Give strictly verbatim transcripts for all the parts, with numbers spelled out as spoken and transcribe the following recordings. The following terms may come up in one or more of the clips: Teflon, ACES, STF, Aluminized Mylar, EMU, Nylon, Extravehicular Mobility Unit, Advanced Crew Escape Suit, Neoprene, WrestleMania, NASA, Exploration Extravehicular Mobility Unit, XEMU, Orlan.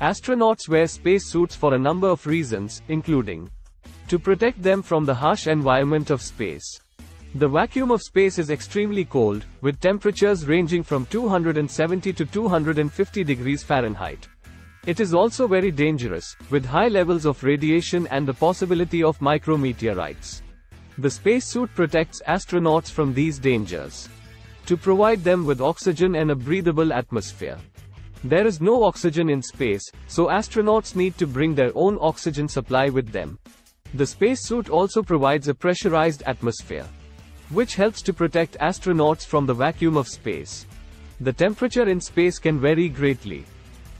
Astronauts wear space suits for a number of reasons, including to protect them from the harsh environment of space. The vacuum of space is extremely cold, with temperatures ranging from two hundred seventy to two hundred fifty degrees Fahrenheit. It is also very dangerous, with high levels of radiation and the possibility of micrometeorites. The spacesuit protects astronauts from these dangers. To provide them with oxygen and a breathable atmosphere. There is no oxygen in space, so astronauts need to bring their own oxygen supply with them. The spacesuit also provides a pressurized atmosphere, which helps to protect astronauts from the vacuum of space. The temperature in space can vary greatly.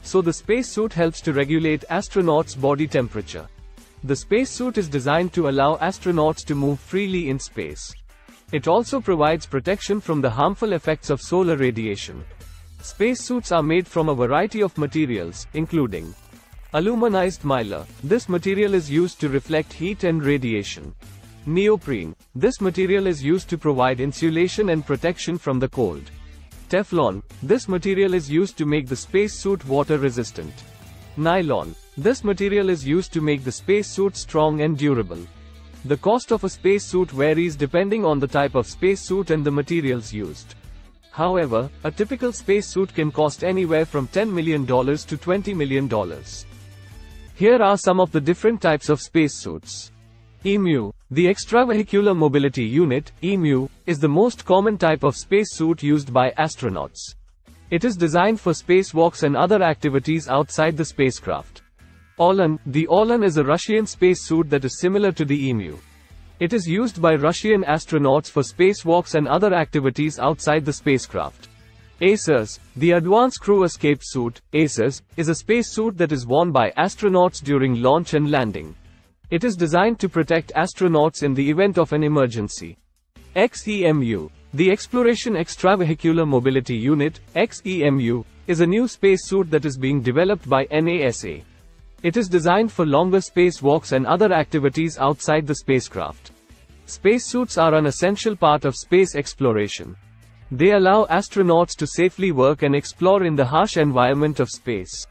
So the spacesuit helps to regulate astronauts' body temperature. The spacesuit is designed to allow astronauts to move freely in space. It also provides protection from the harmful effects of solar radiation. Spacesuits are made from a variety of materials, including Aluminized Mylar. This material is used to reflect heat and radiation. Neoprene. This material is used to provide insulation and protection from the cold. Teflon. This material is used to make the spacesuit water resistant. Nylon. This material is used to make the spacesuit strong and durable. The cost of a spacesuit varies depending on the type of spacesuit and the materials used. However, a typical spacesuit can cost anywhere from ten million dollars to twenty million dollars. Here are some of the different types of spacesuits. E M U. The Extravehicular Mobility Unit, E M U, is the most common type of spacesuit used by astronauts. It is designed for spacewalks and other activities outside the spacecraft. Orlan. The Orlan is a Russian spacesuit that is similar to the E M U. It is used by Russian astronauts for spacewalks and other activities outside the spacecraft. A C E S. The Advanced Crew Escape Suit, A C E S, is a spacesuit that is worn by astronauts during launch and landing. It is designed to protect astronauts in the event of an emergency. X E M U. The Exploration Extravehicular Mobility Unit, X E M U, is a new spacesuit that is being developed by NASA. It is designed for longer spacewalks and other activities outside the spacecraft. Spacesuits are an essential part of space exploration. They allow astronauts to safely work and explore in the harsh environment of space.